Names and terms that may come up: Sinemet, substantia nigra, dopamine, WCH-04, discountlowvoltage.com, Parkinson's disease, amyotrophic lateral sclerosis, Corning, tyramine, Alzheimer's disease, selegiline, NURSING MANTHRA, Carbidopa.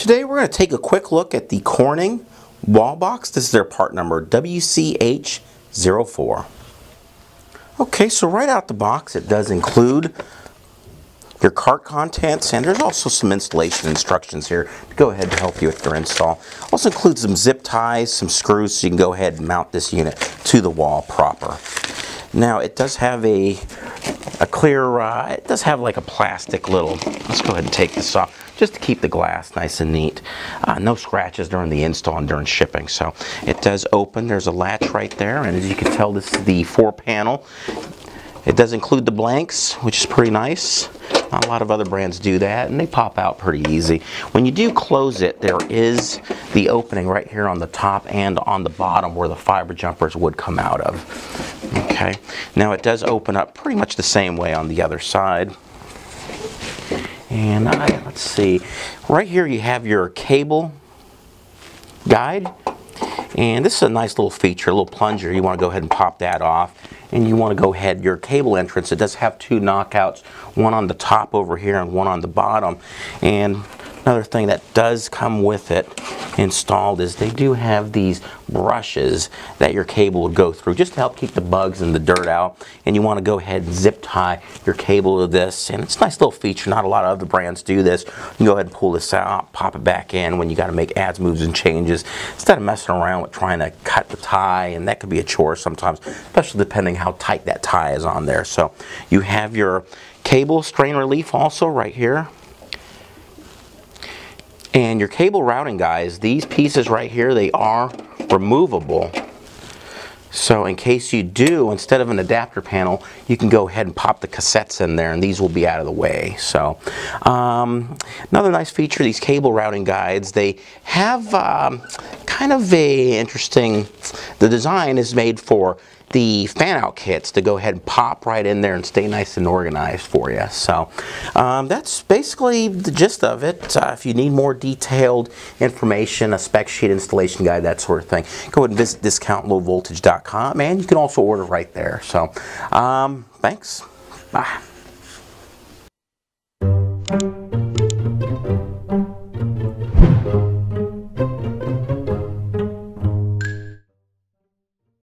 Today we're going to take a quick look at the Corning wall box. This is their part number WCH-04. Okay, so right out the box it does include your cart contents, and there's also some installation instructions here to go ahead to help you with your install. Also includes some zip ties, some screws, so you can go ahead and mount this unit to the wall proper. Now it does have a clear, it does have like a plastic little, let's go ahead and take this off, just to keep the glass nice and neat. No scratches during the install and during shipping. So it does open, there's a latch right there, and as you can tell this is the 4-panel. It does include the blanks, which is pretty nice. A lot of other brands do that, and they pop out pretty easy. When you do close it, there is the opening right here on the top and on the bottom where the fiber jumpers would come out of. Okay, now it does open up pretty much the same way on the other side. And let's see, right here you have your cable guide. And this is a nice little feature, a little plunger. You want to go ahead and pop that off. And you want to go ahead, your cable entrance, it does have two knockouts, one on the top over here and one on the bottom. And another thing that does come with it installed is they do have these brushes that your cable would go through just to help keep the bugs and the dirt out. And you want to go ahead and zip tie your cable to this, and it's a nice little feature. Not a lot of other brands do this. You can go ahead and pull this out, pop it back in when you got to make adds, moves, and changes, instead of messing around with trying to cut the tie, and that could be a chore sometimes, especially depending how tight that tie is on there. So you have your cable strain relief also right here. And your cable routing guys, these pieces right here, they are removable. So in case you do, instead of an adapter panel, you can go ahead and pop the cassettes in there, and these will be out of the way. So another nice feature, these cable routing guides, they have kind of a interesting, the design is made for the fan-out kits to go ahead and pop right in there and stay nice and organized for you. So that's basically the gist of it. If you need more detailed information, a spec sheet, installation guide, that sort of thing, go ahead and visit discountlowvoltage.com, and you can also order right there. So thanks. Bye.